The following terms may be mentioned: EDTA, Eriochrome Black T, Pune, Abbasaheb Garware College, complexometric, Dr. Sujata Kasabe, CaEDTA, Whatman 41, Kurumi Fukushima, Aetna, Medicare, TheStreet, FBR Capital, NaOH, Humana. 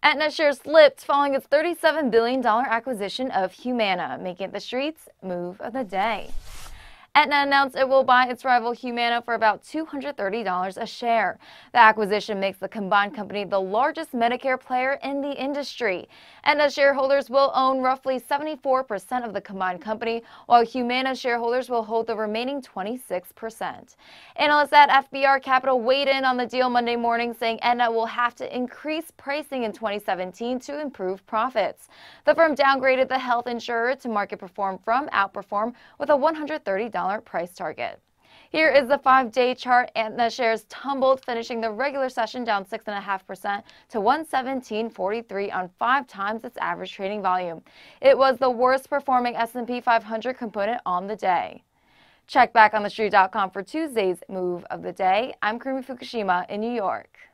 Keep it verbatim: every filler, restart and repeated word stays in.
Aetna shares slipped following its thirty-seven billion dollars acquisition of Humana, making it TheStreet's move of the day. Aetna announced it will buy its rival Humana for about two hundred thirty dollars a share. The acquisition makes the combined company the largest Medicare player in the industry. Aetna shareholders will own roughly seventy-four percent of the combined company, while Humana shareholders will hold the remaining twenty-six percent. Analysts at F B R Capital weighed in on the deal Monday morning, saying Aetna will have to increase pricing in twenty seventeen to improve profits. The firm downgraded the health insurer to market perform from outperform with a one hundred thirty dollars price target. Here is the five-day chart. Aetna shares tumbled, finishing the regular session down six point five percent to one seventeen forty-three on five times its average trading volume. It was the worst-performing S and P five hundred component on the day. Check back on the street dot com for Tuesday's move of the day. I'm Kurumi Fukushima in New York.